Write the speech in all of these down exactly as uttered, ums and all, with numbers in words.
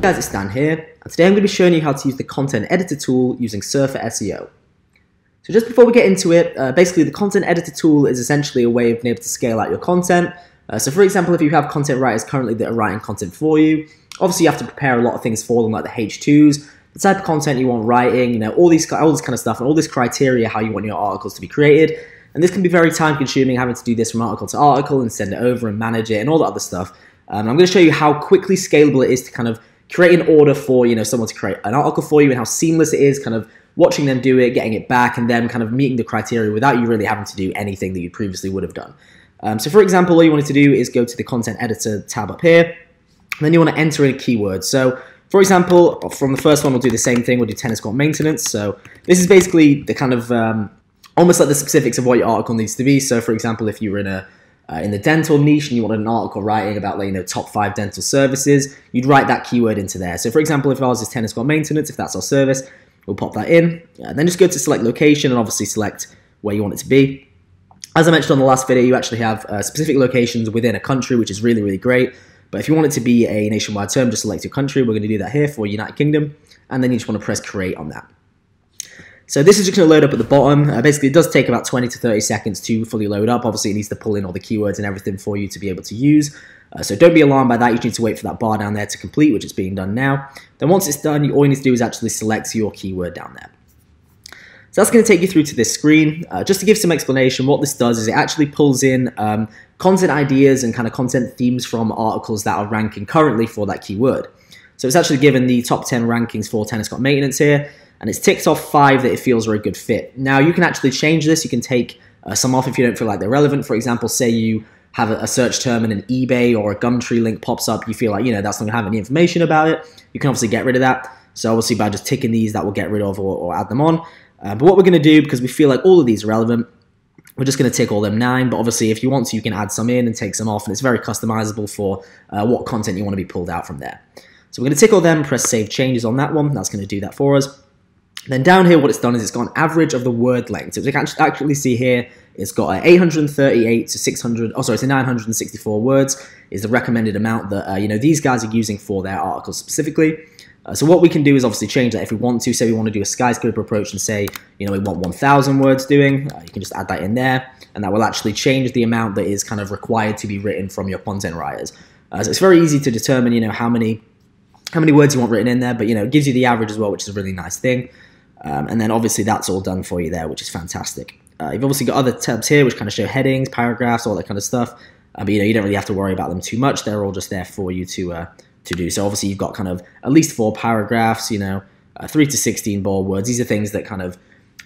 Guys, it's Dan here, and today I'm going to be showing you how to use the Content Editor tool using Surfer S E O. So just before we get into it, uh, basically the Content Editor tool is essentially a way of being able to scale out your content. Uh, so for example, if you have content writers currently that are writing content for you, obviously you have to prepare a lot of things for them, like the H twos, the type of content you want writing, you know, all these, all this kind of stuff, and all this criteria how you want your articles to be created. And this can be very time consuming, having to do this from article to article and send it over and manage it and all that other stuff. Um, I'm going to show you how quickly scalable it is to kind of create an order for, you know, someone to create an article for you and how seamless it is kind of watching them do it, getting it back, and them kind of meeting the criteria without you really having to do anything that you previously would have done. Um, so for example, all you wanted to do is go to the Content Editor tab up here, and then you want to enter in a keyword. So for example, from the first one, we'll do the same thing. We'll do tennis court maintenance. So this is basically the kind of, um, almost like the specifics of what your article needs to be. So for example, if you were in a Uh, in the dental niche and you wanted an article writing about, like, you know, top five dental services, you'd write that keyword into there. So for example, if I was just tennis court maintenance, if that's our service, we'll pop that in. Uh, then just go to select location and obviously select where you want it to be. As I mentioned on the last video, you actually have uh, specific locations within a country, which is really, really great. But if you want it to be a nationwide term, just select your country. We're going to do that here for United Kingdom. And then you just want to press create on that. So this is just going to load up at the bottom. Uh, basically, it does take about twenty to thirty seconds to fully load up. Obviously, it needs to pull in all the keywords and everything for you to be able to use. Uh, so don't be alarmed by that. You just need to wait for that bar down there to complete, which is being done now. Then once it's done, you, all you need to do is actually select your keyword down there. So that's going to take you through to this screen. Uh, just to give some explanation, what this does is it actually pulls in um, content ideas and kind of content themes from articles that are ranking currently for that keyword. So it's actually given the top ten rankings for tennis court maintenance here. And it's ticked off five that it feels are a good fit. Now, you can actually change this. You can take uh, some off if you don't feel like they're relevant. For example, say you have a, a search term and an eBay or a Gumtree link pops up. You feel like, you know, that's not going to have any information about it. You can obviously get rid of that. So obviously by just ticking these, that will get rid of or, or add them on. Uh, but what we're going to do, because we feel like all of these are relevant, we're just going to tick all them nine. But obviously, if you want to, you can add some in and take some off. And it's very customizable for uh, what content you want to be pulled out from there. So we're going to tick all them, press Save Changes on that one. That's going to do that for us. Then down here, what it's done is it's got an average of the word length. So as you can actually see here, it's got an eight hundred thirty-eight to six hundred, oh sorry, it's a nine hundred sixty-four words is the recommended amount that, uh, you know, these guys are using for their articles specifically. Uh, so what we can do is obviously change that if we want to. Say we want to do a skyscraper approach and say, you know, we want one thousand words doing, uh, you can just add that in there, and that will actually change the amount that is kind of required to be written from your content writers. Uh, so it's very easy to determine, you know, how many, how many words you want written in there, but, you know, it gives you the average as well, which is a really nice thing. Um, and then obviously that's all done for you there, which is fantastic. Uh, you've obviously got other tabs here which kind of show headings, paragraphs, all that kind of stuff. Uh, but you know, you don't really have to worry about them too much. They're all just there for you to uh, to do. So obviously you've got kind of at least four paragraphs. You know, uh, three to sixteen bold words. These are things that kind of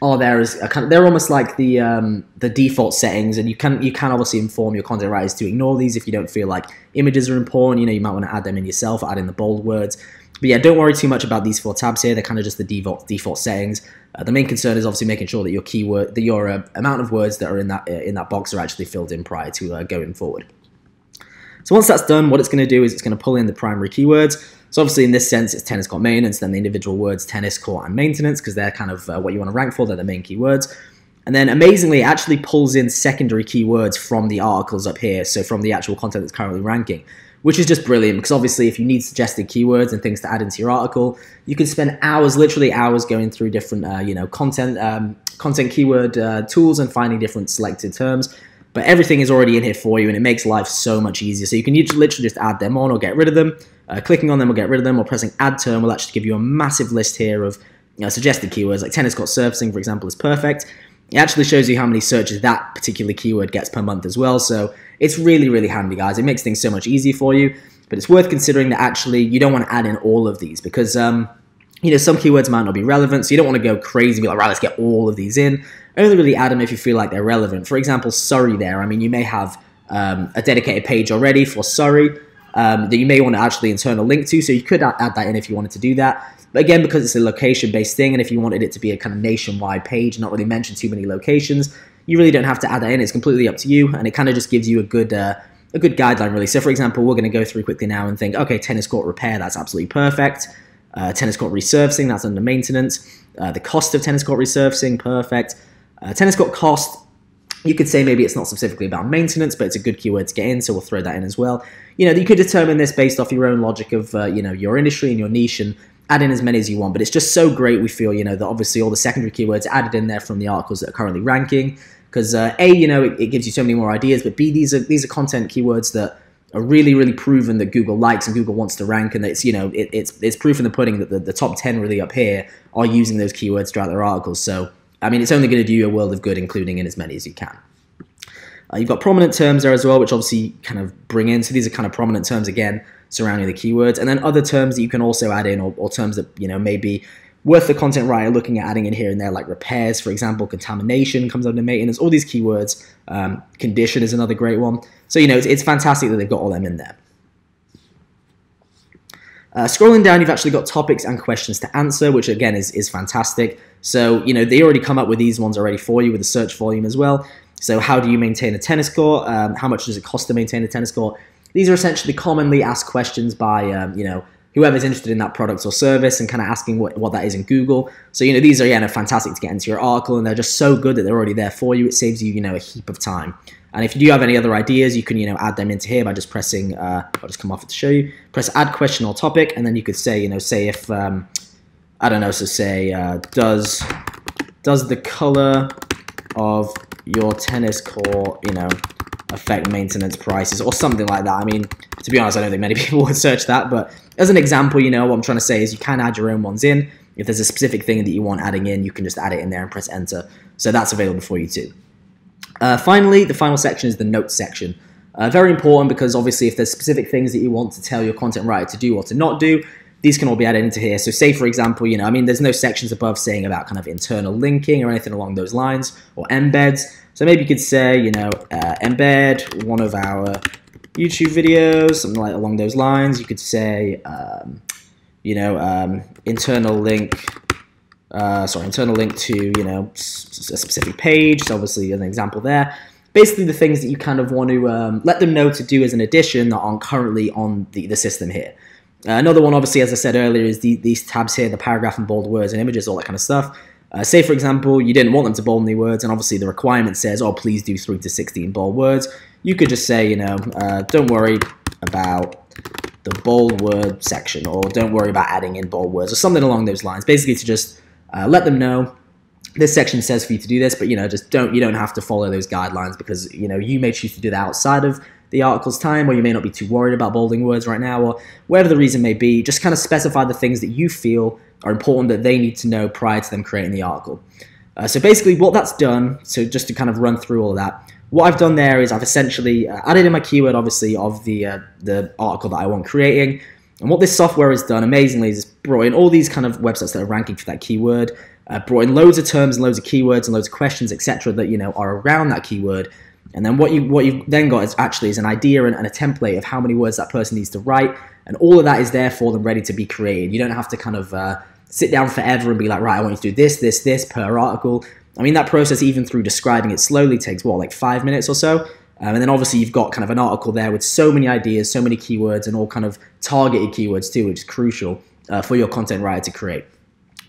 are there as a kind of, they're almost like the um, the default settings. And you can you can obviously inform your content writers to ignore these if you don't feel like images are important. You know, you might want to add them in yourself, add in the bold words. But yeah, don't worry too much about these four tabs here. They're kind of just the default default settings. Uh, the main concern is obviously making sure that your keyword, that your uh, amount of words that are in that uh, in that box are actually filled in prior to uh, going forward. So once that's done, what it's going to do is it's going to pull in the primary keywords. So obviously in this sense, it's tennis court maintenance, then the individual words tennis court and maintenance, because they're kind of uh, what you want to rank for. They're the main keywords. And then amazingly, it actually pulls in secondary keywords from the articles up here. So from the actual content that's currently ranking, which is just brilliant, because obviously if you need suggested keywords and things to add into your article, you can spend hours, literally hours, going through different, uh, you know, content, um, content keyword uh, tools and finding different selected terms. But everything is already in here for you, and it makes life so much easier. So you can literally just add them on or get rid of them. Uh, clicking on them will get rid of them, or pressing add term will actually give you a massive list here of, you know, suggested keywords. Like tennis court surfacing, for example, is perfect. It actually shows you how many searches that particular keyword gets per month as well. So it's really, really handy, guys. It makes things so much easier for you. But it's worth considering that actually you don't want to add in all of these, because um, you know, some keywords might not be relevant. So you don't want to go crazy and be like, right, let's get all of these in. Only really add them if you feel like they're relevant. For example, Surrey there. I mean, you may have um, a dedicated page already for Surrey um, that you may want to actually internal link to. So you could add that in if you wanted to do that. But again, because it's a location-based thing, and if you wanted it to be a kind of nationwide page, not really mention too many locations, you really don't have to add that in. It's completely up to you, and it kind of just gives you a good uh, a good guideline, really. So, for example, we're going to go through quickly now and think, okay, tennis court repair, that's absolutely perfect. Uh, tennis court resurfacing, that's under maintenance. Uh, the cost of tennis court resurfacing, perfect. Uh, tennis court cost, You could say maybe it's not specifically about maintenance, but it's a good keyword to get in, so we'll throw that in as well. You know, you could determine this based off your own logic of, uh, you know, your industry and your niche, and add in as many as you want. But it's just so great, we feel, you know, that obviously all the secondary keywords added in there from the articles that are currently ranking, because uh, A, you know, it, it gives you so many more ideas, but B, these are, these are content keywords that are really, really proven that Google likes and Google wants to rank, and it's, you know, it, it's, it's proof in the pudding that the, the top ten really up here are using those keywords throughout their articles. So, I mean, it's only going to do you a world of good, including in as many as you can. Uh, you've got prominent terms there as well, which obviously kind of bring in. So these are kind of prominent terms, again, surrounding the keywords. And then other terms that you can also add in, or, or terms that, you know, may be worth the content writer looking at adding in here and there, like repairs, for example. Contamination comes under maintenance, all these keywords. Um, condition is another great one. So, you know, it's, it's fantastic that they've got all them in there. Uh, scrolling down, you've actually got topics and questions to answer, which again is, is fantastic. So, you know, they already come up with these ones already for you with the search volume as well. So how do you maintain a tennis court? Um, how much does it cost to maintain a tennis court? These are essentially commonly asked questions by, um, you know, whoever's interested in that product or service, and kind of asking what, what that is in Google. So, you know, these are, yeah, fantastic to get into your article, and they're just so good that they're already there for you. It saves you, you know, a heap of time. And if you do have any other ideas, you can, you know, add them into here by just pressing, uh, I'll just come off it to show you, press add question or topic, and then you could say, you know, say if, um, I don't know, so say, uh, does, does the color of your tennis court, you know, affect maintenance prices, or something like that. I mean, to be honest, I don't think many people would search that, but as an example, you know, what I'm trying to say is you can add your own ones in. If there's a specific thing that you want adding in, you can just add it in there and press enter. So that's available for you too. Uh, finally, the final section is the notes section. Uh, very important, because obviously if there's specific things that you want to tell your content writer to do or to not do, these can all be added into here. So say, for example, you know, I mean, there's no sections above saying about kind of internal linking or anything along those lines, or embeds. So maybe you could say, you know, uh, embed one of our YouTube videos, something like along those lines. You could say, um, you know, um, internal link, uh, sorry, internal link to, you know, a specific page. So obviously an example there. Basically the things that you kind of want to um, let them know to do as an addition that aren't currently on the, the system here. Uh, another one, obviously, as I said earlier, is the, these tabs here, the paragraph and bold words and images, all that kind of stuff. Uh, say, for example, you didn't want them to bold any words, and obviously the requirement says, oh, please do three to sixteen bold words. You could just say, you know, uh, don't worry about the bold word section, or don't worry about adding in bold words, or something along those lines, basically to just uh, let them know this section says for you to do this, but, you know, just don't, you don't have to follow those guidelines, because, you know, you may choose to do that outside of the article's time, or you may not be too worried about bolding words right now, or whatever the reason may be. Just kind of specify the things that you feel are important that they need to know prior to them creating the article. Uh, so basically what that's done, so just to kind of run through all of that, what I've done there is I've essentially uh, added in my keyword, obviously, of the, uh, the article that I want creating. And what this software has done, amazingly, is it's brought in all these kind of websites that are ranking for that keyword, uh, brought in loads of terms and loads of keywords and loads of questions, et cetera, that, you know, are around that keyword. And then what you what you've then got is actually is an idea and, and a template of how many words that person needs to write, and all of that is there for them, ready to be created. You don't have to kind of uh, sit down forever and be like, right, I want you to do this, this, this per article. I mean, that process, even through describing it slowly, takes what, like five minutes or so. Um, and then obviously you've got kind of an article there with so many ideas, so many keywords, and all kind of targeted keywords too, which is crucial uh, for your content writer to create.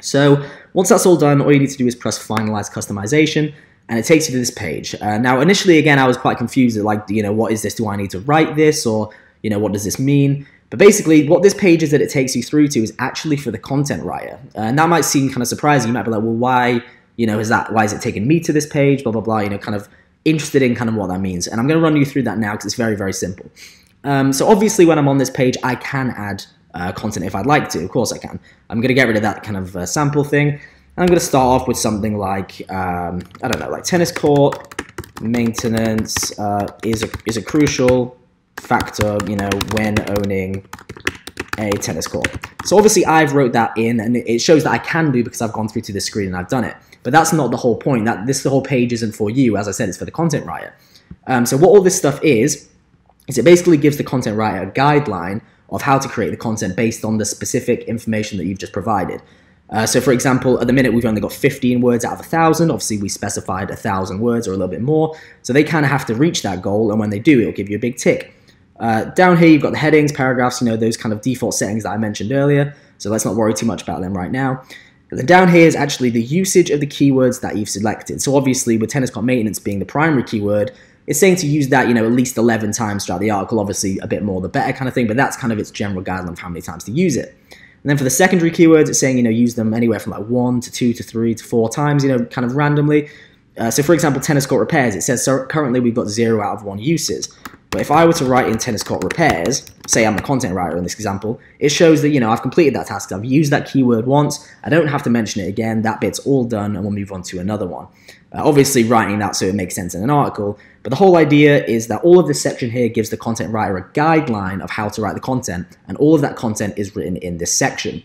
So once that's all done, all you need to do is press finalize customization, and it takes you to this page. Uh, now, initially, again, I was quite confused at, like, you know, what is this? Do I need to write this? Or, you know, what does this mean? But basically, what this page is that it takes you through to is actually for the content writer. Uh, and that might seem kind of surprising. You might be like, well, why, you know, is that, why is it taking me to this page? Blah, blah, blah, you know, kind of interested in kind of what that means. And I'm going to run you through that now, because it's very, very simple. Um, so obviously, when I'm on this page, I can add uh, content if I'd like to. Of course I can. I'm going to get rid of that kind of uh, sample thing. I'm going to start off with something like, um, I don't know, like tennis court maintenance uh, is, a, is a crucial factor, you know, when owning a tennis court. So obviously I've wrote that in, and it shows that I can do, because I've gone through to this screen and I've done it. But that's not the whole point. That this the whole page isn't for you. As I said, it's for the content writer. Um, so what all this stuff is, is it basically gives the content writer a guideline of how to create the content based on the specific information that you've just provided. Uh, so, for example, at the minute, we've only got fifteen words out of one thousand. Obviously, we specified one thousand words or a little bit more. So they kind of have to reach that goal. And when they do, it'll give you a big tick. Uh, down here, you've got the headings, paragraphs, you know, those kind of default settings that I mentioned earlier. So let's not worry too much about them right now. And then down here is actually the usage of the keywords that you've selected. So obviously with tennis court maintenance being the primary keyword, it's saying to use that, you know, at least eleven times throughout the article, obviously a bit more the better kind of thing, but that's kind of its general guideline for how many times to use it. And then for the secondary keywords, it's saying, you know, use them anywhere from like one to two to three to four times, you know, kind of randomly. Uh, so for example, tennis court repairs, it says so currently we've got zero out of one uses. But if I were to write in tennis court repairs, say I'm a content writer in this example, it shows that, you know, I've completed that task, I've used that keyword once, I don't have to mention it again, that bit's all done, and we'll move on to another one. Uh, obviously writing that so it makes sense in an article, but the whole idea is that all of this section here gives the content writer a guideline of how to write the content, and all of that content is written in this section.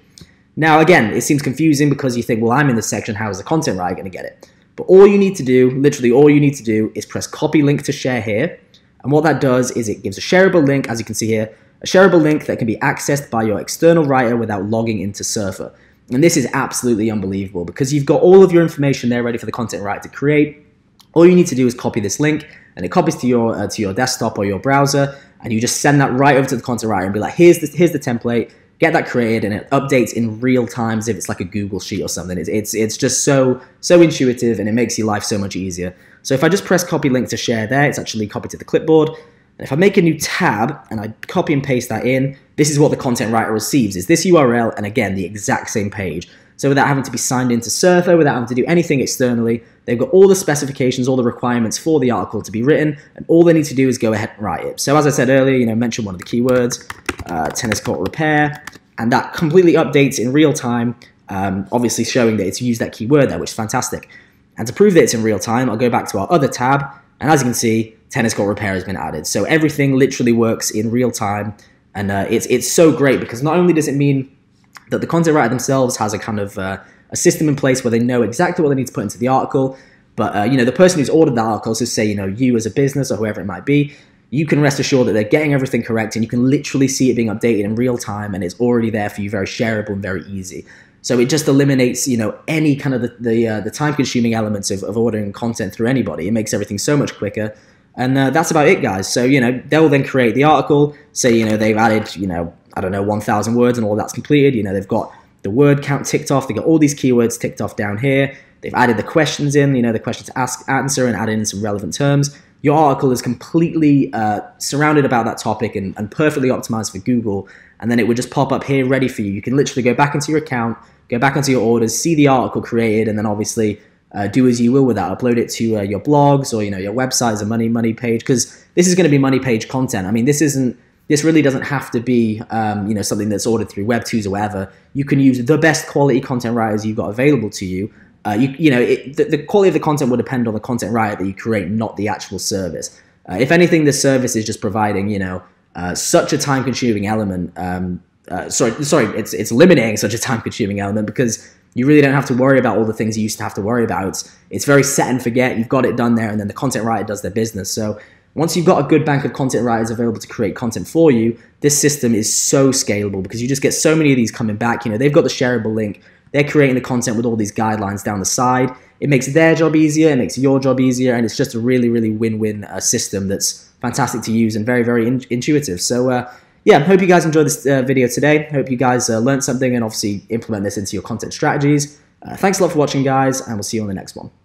Now again, it seems confusing because you think, well, I'm in this section, how is the content writer going to get it? But all you need to do, literally all you need to do, is press copy link to share here. And what that does is it gives a shareable link, as you can see here, a shareable link that can be accessed by your external writer without logging into Surfer. And this is absolutely unbelievable because you've got all of your information there ready for the content writer to create. All you need to do is copy this link, and it copies to your uh, to your desktop or your browser, and you just send that right over to the content writer and be like, here's the, here's the template, get that created, and it updates in real time as if it's like a Google Sheet or something. It's, it's, it's just so, so intuitive, and it makes your life so much easier. So if I just press copy link to share there, it's actually copied to the clipboard. And if I make a new tab and I copy and paste that in, this is what the content writer receives, is this U R L, and again, the exact same page. So without having to be signed into Surfer, without having to do anything externally, they've got all the specifications, all the requirements for the article to be written, and all they need to do is go ahead and write it. So as I said earlier, you know, mention one of the keywords, uh, tennis court repair, and that completely updates in real time, um, obviously showing that it's used that keyword there, which is fantastic. And to prove that it's in real time, I'll go back to our other tab, and as you can see, tennis court repair has been added. So everything literally works in real time, and uh, it's, it's so great because not only does it mean that the content writer themselves has a kind of uh, a system in place where they know exactly what they need to put into the article, but uh, you know, the person who's ordered the article, so say, you know, you as a business or whoever it might be, you can rest assured that they're getting everything correct, and you can literally see it being updated in real time, and it's already there for you, very shareable and very easy. So it just eliminates, you know, any kind of the, the, uh, the time-consuming elements of, of ordering content through anybody. It makes everything so much quicker. And uh, that's about it, guys. So, you know, they'll then create the article. Say, you know, they've added, you know, I don't know, one thousand words, and all that's completed. You know, they've got the word count ticked off. They've got all these keywords ticked off down here. They've added the questions in, you know, the questions to ask, answer, and add in some relevant terms. Your article is completely uh, surrounded about that topic and, and perfectly optimized for Google. And then it would just pop up here ready for you. You can literally go back into your account, go back into your orders, see the article created, and then obviously Uh, do as you will with that. Upload it to uh, your blogs or, you know, your websites or money money page, because this is going to be money page content. I mean, this isn't, this really doesn't have to be, um, you know, something that's ordered through Web two s or whatever. You can use the best quality content writers you've got available to you. Uh, you, you know, it, the, the quality of the content will depend on the content writer that you create, not the actual service. Uh, if anything, the service is just providing, you know, uh, such a time-consuming element. Um, uh, sorry, sorry, it's it's eliminating such a time-consuming element because you really don't have to worry about all the things you used to have to worry about. It's, it's very set and forget. You've got it done there, and then the content writer does their business. So once you've got a good bank of content writers available to create content for you, this system is so scalable because you just get so many of these coming back. You know, they've got the shareable link. They're creating the content with all these guidelines down the side. It makes their job easier. It makes your job easier. And it's just a really, really win-win uh, system that's fantastic to use and very, very in intuitive. So, uh, yeah, hope you guys enjoyed this uh, video today. Hope you guys uh, learned something and obviously implement this into your content strategies. Uh, thanks a lot for watching, guys, and we'll see you on the next one.